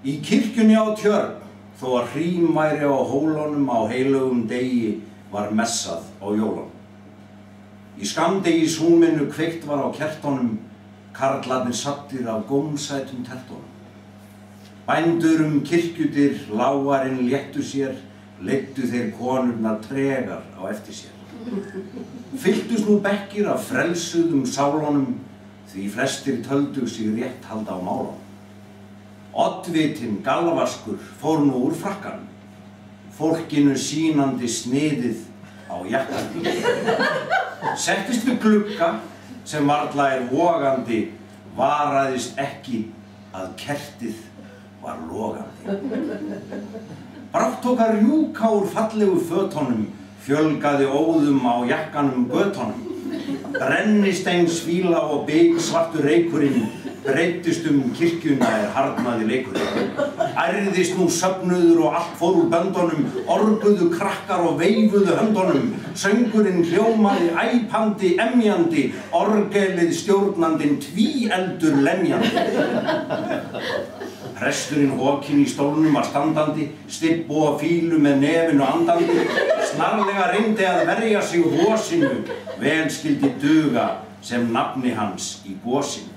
Í kirkjunni á Tjörn, þó að hrím væri á hólunum á heilugum degi, var messað á jólunum. Í skamdegis húminu kveikt var á kertónum, karlarnir sattir á gómsætum teltónum. Bændur kirkjudyr, lágarinn léttu sér, leiddu þeir konurnar tregar á eftir sér. Fylltust nú bekkir af frelsuðum sálunum, því flestir töldu sig rétt halda á málunum. Oddvitinn galvaskur fór nú úr frakkanum, fólkinu sínandi sniðið á jakkanum. Settist við glugga sem varla vogandi, varaðist ekki að kertið var logandi. Brátt tók að rjúka úr fallegu fötunum, fjölgaði óðum á jakkanum götunum. Brennistein svíla og bygg svartu reykurinn, breyttist kirkjuna harðnaði leikurinn. Ærðist nú söfnuður og allt fór úr böndunum, orguðu krakkar og veifuðu höndunum. Söngurinn hljómaði æpandi, emjandi, orgelið stjórnandinn tvíeldur lemjandi. Presturinn hókinn í stólnum var standandi, stipp og fílu með nefinu andandi. Snarlega reyndi að verja sig hósinu, velskildi duga sem nafni hans í gósinu.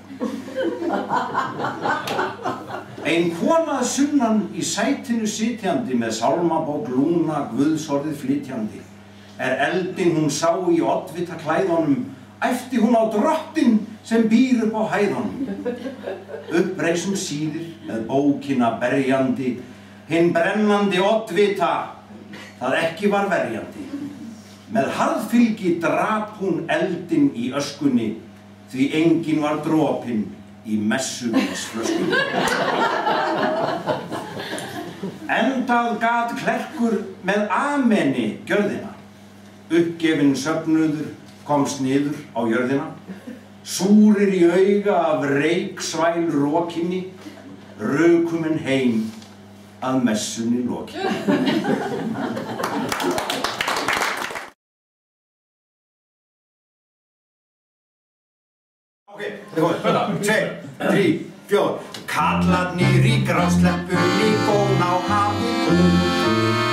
Ein kona sunnan í sætinu sitjandi, með sálmabók lúna guðsorðið flytjandi. Eldin hún sá í oddvita klæðunum, æfti hún á drottin sem býr upp á hæðunum. Uppreisum síðir með bókina berjandi, hinn brennandi oddvita það ekki var verjandi. Með harðfylgi drap hún eldin í öskunni, því enginn var drópinn í messumins flöskunni. Endað gat klerkur með amenni gjörðina. Uppgefinn söfnuður komst niður á jörðina. Súrir í auga af reyksvæl rókinni, raukuminn heim að messunni lókinni. Kallarnir í grásleppunni í góna á hafu,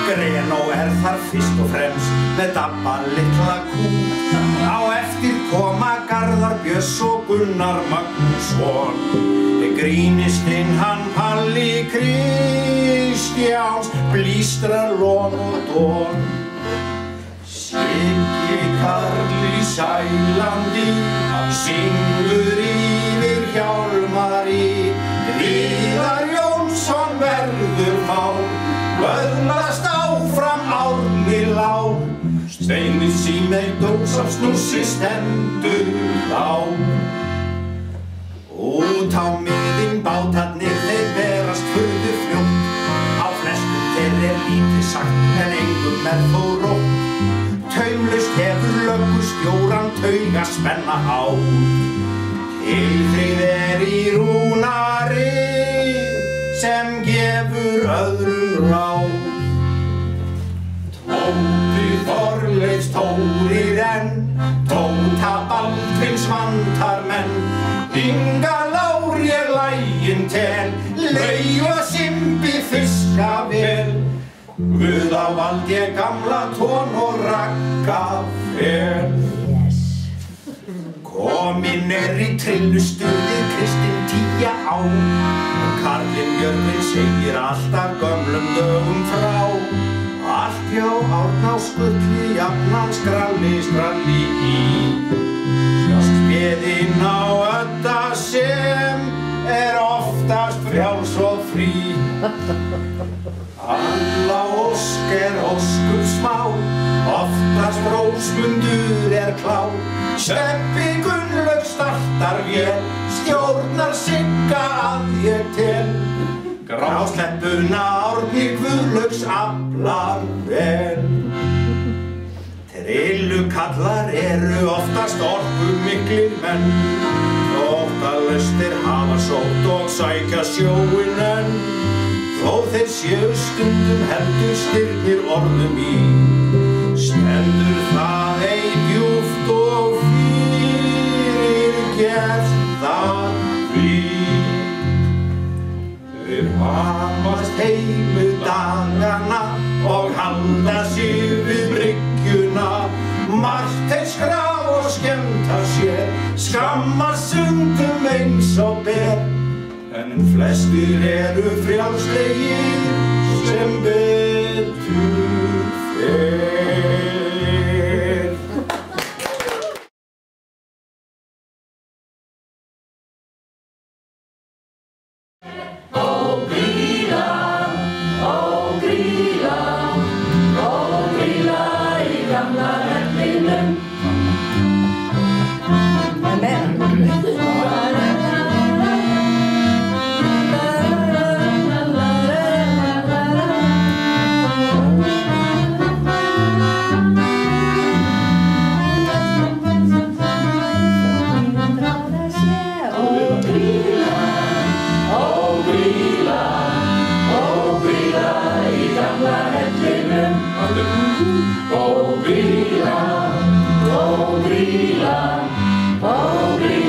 Grenó þar fyrst og fremst með dabba litla kú. Á eftir koma Garðar Björns og Gunnar Magnússon, Grínistinn hann Palli Kristjáns, blístrar lón og dón. Siggi Karli sælandi, syngur yfir hjálmari, Viðar Jónsson verður má, vöðlast áfram árni lá, Steinir símei dósaf snússi stendur lá. Út á miðin bátarnir þeir berast furðu fljótt, á flestum þeir lítið sagt en engum þó rótt. Taumlaust hefur löggustjóran tauga spenna á, tilþreyð í Rúnari sem gefur öðrum ráð. Tóti Þorleifs tórir enn, Tóta Baldvins vantar menn, Inga Lári lægin tel, Lauga Simbi fiska vel, Guða vald ég gamla tón og rakka fél. Kominn í trillustuði Kristinn 10 á, Karlinn Björgvin segir alltaf gömlum dögum frá. Allt hjá Árna á Skulli, jafnan skralli í, Sjást beðinn á ötta sem oftast frjáls og frí. Alla ósk óskum smá, oftast Rósmundur klá. Sveppi Gunnlaug startar vél, stjórnar Sigga að ég tel, grásleppuna Árni Guðlaugs aflar vel. Trillukallar eru oftast orkumiklir menn, óttalaustir hafa sótt og sækja sjóinn enn, þó þeir séu stundum heldur stirnir orðum í, stendur það ei djúpt og fyrirgefst það því. en flestir eru frjálslegir sem betur fer. Oh, Grilla, oh, Grilla, oh, Grilla.